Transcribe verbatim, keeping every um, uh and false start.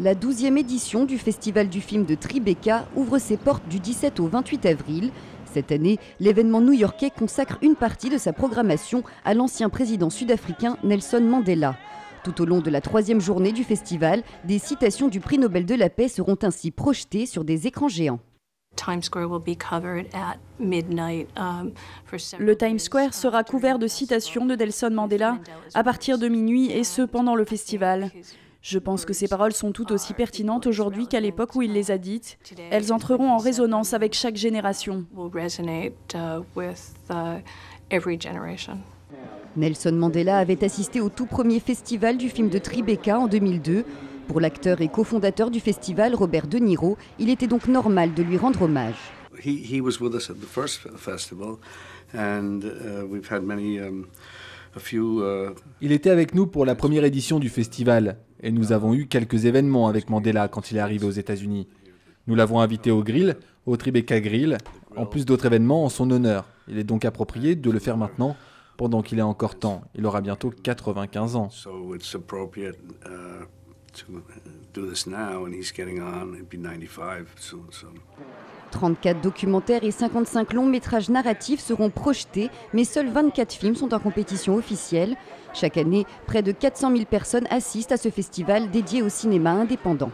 La douzième édition du Festival du film de Tribeca ouvre ses portes du dix-sept au vingt-huit avril. Cette année, l'événement new-yorkais consacre une partie de sa programmation à l'ancien président sud-africain Nelson Mandela. Tout au long de la troisième journée du festival, des citations du prix Nobel de la paix seront ainsi projetées sur des écrans géants. Le Times Square sera couvert de citations de Nelson Mandela à partir de minuit et ce pendant le festival. Je pense que ces paroles sont tout aussi pertinentes aujourd'hui qu'à l'époque où il les a dites. Elles entreront en résonance avec chaque génération. Nelson Mandela avait assisté au tout premier festival du film de Tribeca en deux mille deux. Pour l'acteur et cofondateur du festival, Robert De Niro, il était donc normal de lui rendre hommage. He was with us at the first festival and we've had many a few Il était avec nous pour la première édition du festival et nous avons eu quelques événements avec Mandela quand il est arrivé aux États-Unis. Nous l'avons invité au grill, au Tribeca Grill, en plus d'autres événements en son honneur. Il est donc approprié de le faire maintenant pendant qu'il est encore temps. Il aura bientôt quatre-vingt-quinze ans. trente-quatre documentaires et cinquante-cinq longs métrages narratifs seront projetés, mais seuls vingt-quatre films sont en compétition officielle. Chaque année, près de quatre cent mille personnes assistent à ce festival dédié au cinéma indépendant.